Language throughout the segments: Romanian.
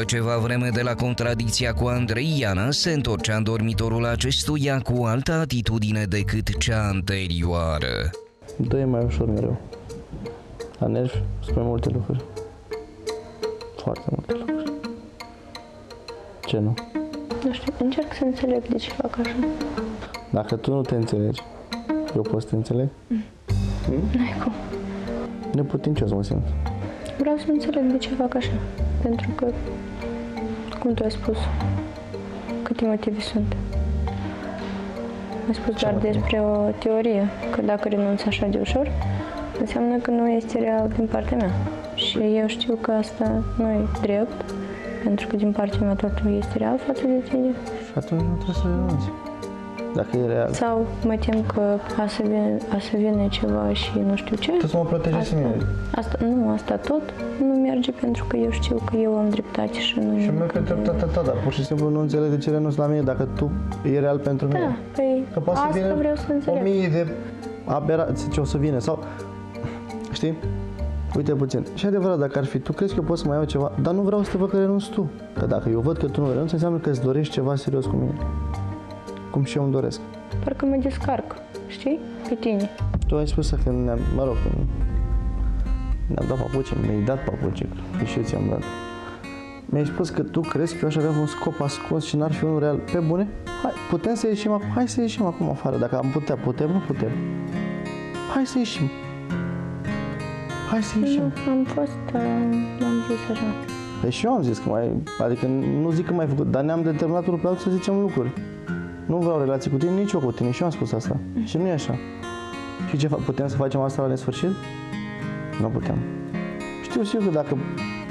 După ceva vreme de la contradicția cu Andrei, Iana se întorcea în dormitorul acestuia cu altă atitudine decât cea anterioară. Dă-i mai ușor mereu. La nervi spune multe lucruri. Foarte multe lucruri. Ce nu? Nu știu, încerc să înțeleg de ce fac așa. Dacă tu nu te înțelegi, eu pot să te înțeleg? N-ai cum. Neputincios mă simt. Vreau să înțeleg de ce fac așa. Pentru că, cum tu ai spus, câte motive sunt. Ai spus ce doar despre o teorie, că dacă renunți așa de ușor, înseamnă că nu este real din partea mea. Și eu știu că asta nu e drept, pentru că din partea mea totul este real față de tine. Și atunci nu trebuie să renunți. Dacă e real. Sau mă tem că a să vină ceva și nu știu ce. Tu să mă protejezi mine. Asta tot nu merge pentru că eu știu că eu am dreptate și nu... Și merg pe dreptatea ta, dar pur și simplu nu înțeleg de ce renunți la mine dacă tu e real pentru mine. Da, păi că poate asta să vreau să înțeleg. O mie de aberații ce o să vină sau... Știi? Uite puțin. Și adevărat, dacă ar fi, tu crezi că eu pot să mai iau ceva, dar nu vreau să te văd că renunți tu. Că dacă eu văd că tu nu renunți, înseamnă că îți dorești ceva serios cu mine. Cum și eu îmi doresc. Parcă mă descarc, știi? Pe tine. Tu ai spus că când ne-am, ne-am dat papuci, mi-ai dat papuci, că și eu ți-am dat. Mi-ai spus că tu crezi că eu aș avea un scop ascuns și n-ar fi unul real. Pe bune? Hai, putem să ieșim acum, hai să ieșim acum afară. Dacă am putea, putem, nu putem. Hai să ieșim. Hai să ieșim. Nu, am fost, am zis așa. Păi și eu am zis că mai, adică nu zic că mai făcut, dar ne-am determinat unul pe altul să zicem lucruri. Nu vreau relații cu tine, nici eu cu tine. Și eu am spus asta. Și nu e așa. Și ce putem să facem asta la nesfârșit? Nu putem. Știu sigur că dacă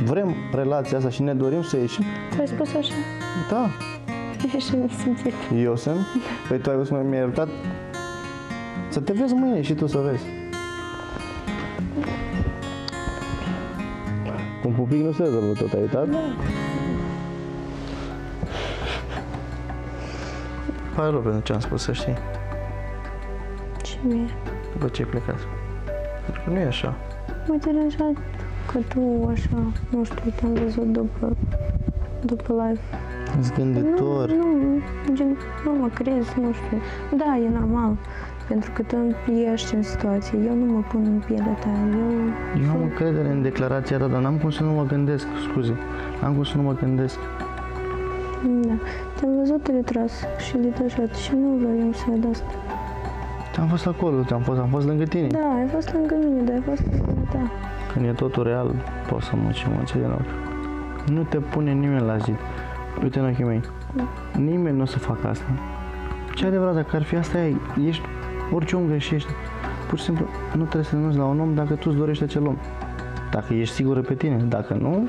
vrem relația asta și ne dorim să ieșim... Tu ai spus așa? Da. Ești nesimțit. Eu sunt? Păi tu ai văzut că mi-ai iertat? Să te vezi mâine și tu să vezi. Un pupic nu se rezolvă tot, ai uitat? Da. Pare rău pentru ce am spus, să știi. Ce mie? După ce ai plecat. Pentru că nu e așa. Mă deranjat că tu așa, nu știu, te-am văzut după live. Zgândător. Nu mă crezi, nu știu. Da, e normal. Pentru că tu ești în situație. Eu nu mă pun în pielea ta. Eu am încredere în declarația ta, dar n-am cum să nu mă gândesc, scuze. N-am cum să nu mă gândesc. Da. Te-am văzut retras și detașat și nu vreau să văd asta. Am fost acolo, am fost lângă tine. Da, ai fost lângă mine, dar ai fost lângă ta. Când e totul real, poți să mă din nou. Nu te pune nimeni la zid. Uite în ochii mei. Da. Nimeni nu o să facă asta. Ce adevărat, dacă ar fi asta, ești orice om greșești. Pur și simplu, nu trebuie să renunți la un om dacă tu îți dorești acel om. Dacă ești sigură pe tine, dacă nu,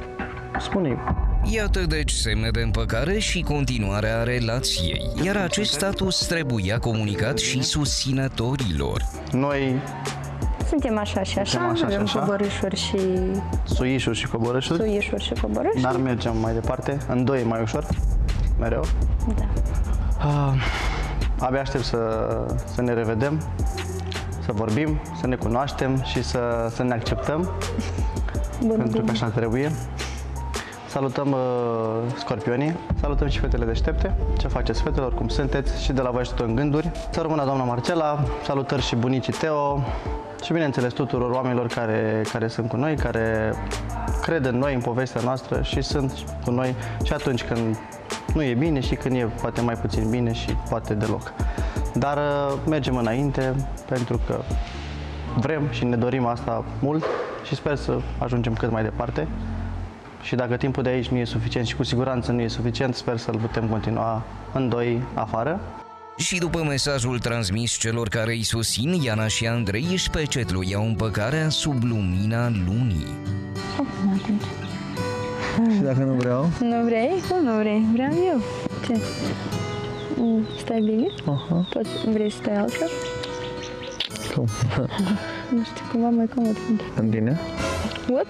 spune-i. Iată deci semne de împăcare și continuarea relației, iar acest status trebuia comunicat și susținătorilor. Noi suntem așa și așa, avem coborâșuri și... Suișuri și coborâșuri. Suișuri și coborâșuri. Dar mergem mai departe, în doi mai ușor, mereu. Da. Abia aștept să ne revedem, să vorbim, să ne cunoaștem și să ne acceptăm, pentru că așa trebuie. Salutăm scorpionii, salutăm și fetele deștepte, ce faceți fetelor, cum sunteți și de la voi și tot în gânduri. Să rămână doamna Marcela, salutări și bunicii Teo și bineînțeles tuturor oamenilor care sunt cu noi, care cred în noi, în povestea noastră și sunt cu noi și atunci când nu e bine și când e poate mai puțin bine și poate deloc. Dar mergem înainte pentru că vrem și ne dorim asta mult și sper să ajungem cât mai departe. Și dacă timpul de aici nu e suficient și cu siguranță nu e suficient, sper să-l putem continua în doi afară. Și după mesajul transmis celor care îi susțin, Iana și Andrei își pecetluiau împăcarea sub lumina lunii. Și dacă nu vreau? Nu vrei? Nu vrei. Vreau eu. Ce? Stai bine? Tot vrei să stai altfel? Cum? Nu știu, cumva mai comod. În bine? What?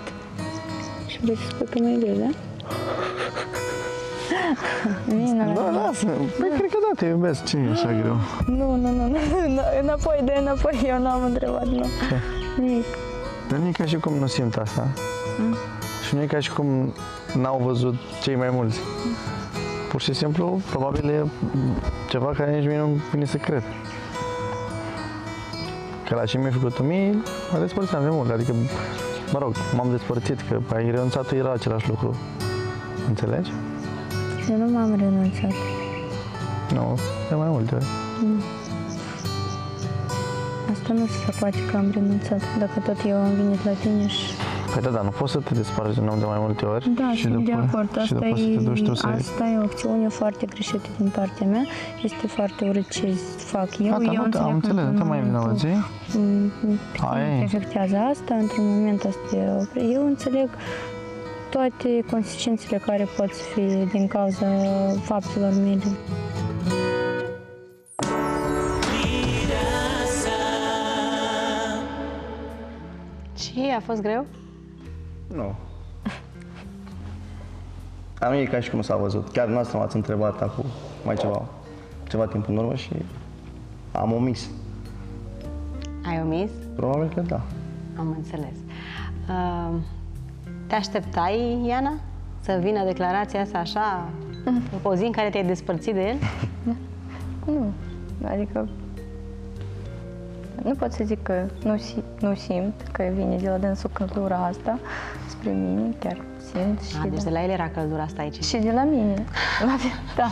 Vrei să spui că mai greu, da? Da, lasă-mi. Păi, cred că da, te iubesc. Ce e așa greu? Nu. Înapoi, dă înapoi. Eu n-am întrebat, nu. Nimic. Dar nu e ca și cum nu simt asta. Și nu e ca și cum n-au văzut cei mai mulți. Pur și simplu, probabil e ceva care nici mie nu vine să cred. Că la ce mi-a făcut-o mie, mă despărțeam de mult, adică, mă rog, m-am despărțit, că ai renunțat era același lucru. Înțelegi? Eu nu m-am renunțat. Nu, de mai multe ori. Asta nu se face că am renunțat, dacă tot eu am venit la tine și... Păi da, nu poți să te desparți de un om de mai multe ori. Da, și după, de acord, asta e o acțiune foarte greșită din partea mea. Este foarte urât ce fac eu. Gata, eu am înțeles, nu te mai vinovăți. Te afectează asta, într-un moment asta. Eu înțeleg toate consecințele care pot fi din cauza faptelor mele. Ce, a fost greu? Nu. Am ei ca și cum s-a văzut. Chiar dumneavoastră m-ați întrebat acum mai ceva timp în urmă și am omis. Ai omis? Probabil că da. Am înțeles. Te așteptai, Iana, să vină declarația asta așa, o zi în care te-ai despărțit de el? Nu. Adică nu pot să zic că nu simt că vine de la dânsul căldura asta spre mine, chiar simt. Și deci de la el era căldura asta aici. Și de la mine. Da,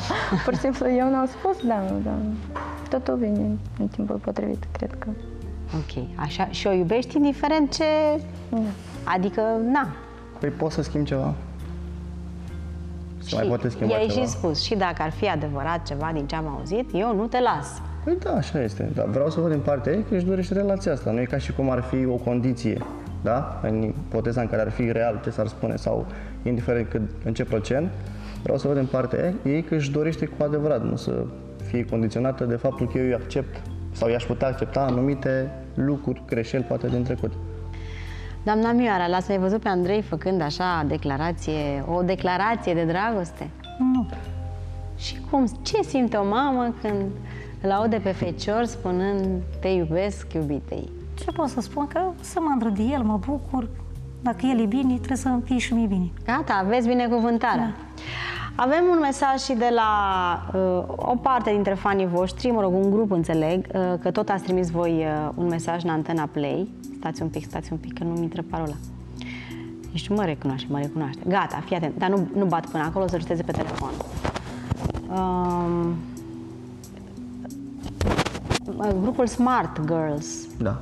pur și simplu eu n-am spus, dar totul vine în timpul potrivit, cred că. Ok, așa, și o iubești indiferent ce... Da. Adică, na. Păi poți să schimbi ceva. Și mai poate schimba ceva. Și spus, și dacă ar fi adevărat ceva din ce am auzit, eu nu te las. Păi da, așa este. Dar vreau să văd din partea ei că își dorește relația asta. Nu e ca și cum ar fi o condiție, da? În ipoteza în care ar fi real ce s-ar spune sau indiferent cât, în ce procent. Vreau să văd din partea ei că își dorește cu adevărat, nu să fie condiționată de faptul că eu îi accept sau i-aș putea accepta anumite lucruri, greșeli, poate din trecut. Doamna Mioara, l-ați mai văzut pe Andrei făcând așa declarație, o declarație de dragoste? Nu. Și cum? Ce simte o mamă când îl aude pe fecior spunând te iubesc, iubitei? Ce pot să spun? Că să mă de el, mă bucur. Dacă el e bine, trebuie să îmi fie și mie bine. Gata, aveți binecuvântarea. Da. Avem un mesaj și de la o parte dintre fanii voștri, mă rog, un grup, înțeleg, că tot ați trimis voi un mesaj în Antena Play. Stați un pic, că nu-mi intră parola. Ești, mă recunoaște. Gata, fii atent, dar nu bat până acolo, o să citeze pe telefon. Grupul Smart Girls. Da.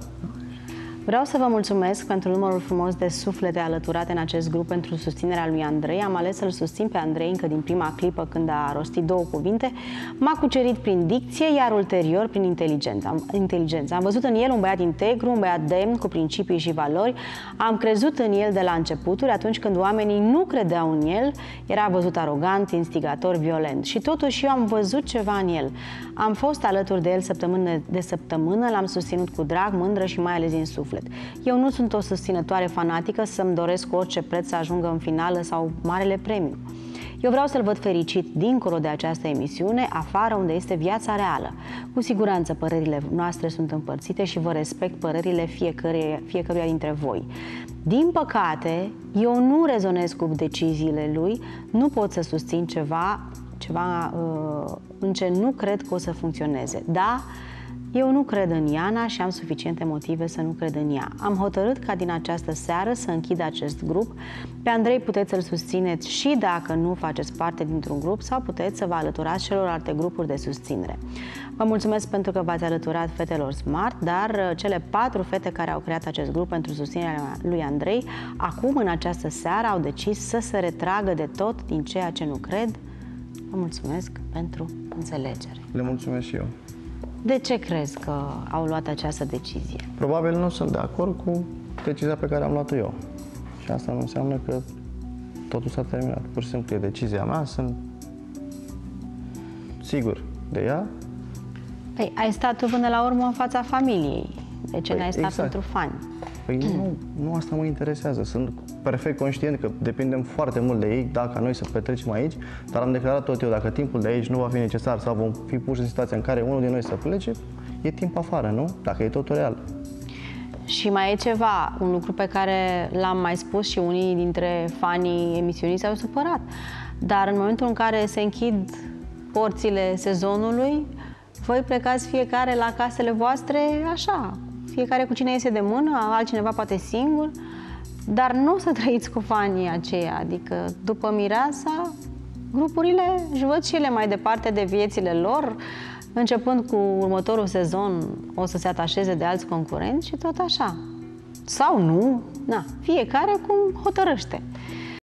Vreau să vă mulțumesc pentru numărul frumos de suflete alăturate în acest grup, pentru susținerea lui Andrei. Am ales să-l susțin pe Andrei încă din prima clipă când a rostit două cuvinte. M-a cucerit prin dicție, iar ulterior prin inteligență. Am văzut în el un băiat integru, un băiat demn, cu principii și valori. Am crezut în el de la începuturi, atunci când oamenii nu credeau în el. Era văzut arogant, instigator, violent. Și totuși eu am văzut ceva în el. Am fost alături de el săptămână de săptămână, l-am susținut cu drag, mândră și mai ales din suflet. Eu nu sunt o susținătoare fanatică să-mi doresc cu orice preț să ajungă în finală sau marele premiu. Eu vreau să-l văd fericit dincolo de această emisiune, afară unde este viața reală. Cu siguranță părerile noastre sunt împărțite și vă respect părerile fiecăruia dintre voi. Din păcate, eu nu rezonez cu deciziile lui, nu pot să susțin ceva în ce nu cred că o să funcționeze. Da? Eu nu cred în Iana și am suficiente motive să nu cred în ea. Am hotărât ca din această seară să închid acest grup. Pe Andrei puteți să-l susțineți și dacă nu faceți parte dintr-un grup sau puteți să vă alăturați celorlalte grupuri de susținere. Vă mulțumesc pentru că v-ați alăturat fetelor Smart, dar cele 4 fete care au creat acest grup pentru susținerea lui Andrei, acum în această seară au decis să se retragă de tot din ceea ce nu cred. Vă mulțumesc pentru înțelegere. Le mulțumesc și eu. De ce crezi că au luat această decizie? Probabil nu sunt de acord cu decizia pe care am luat-o eu. Și asta nu înseamnă că totul s-a terminat. Pur și simplu e decizia mea, sunt sigur de ea. Păi, ai stat tu până la urmă în fața familiei. De ce n-ai stat pentru fani? Păi nu asta mă interesează. Sunt perfect conștient că depindem foarte mult de ei, dacă noi să petrecem aici, dar am declarat tot eu, dacă timpul de aici nu va fi necesar sau vom fi puși în situația în care unul din noi să plece, e timp afară, nu? Dacă e totul real. Și mai e ceva, un lucru pe care l-am mai spus și unii dintre fanii emisiunii s-au supărat. Dar în momentul în care se închid porțile sezonului, voi plecați fiecare la casele voastre, așa, fiecare cu cine iese de mână, altcineva poate singur, dar nu o să trăiți cu fanii aceia, adică după Mireasa, grupurile își văd și ele mai departe de viețile lor, începând cu următorul sezon o să se atașeze de alți concurenți și tot așa. Sau nu, na, fiecare cum hotărăște.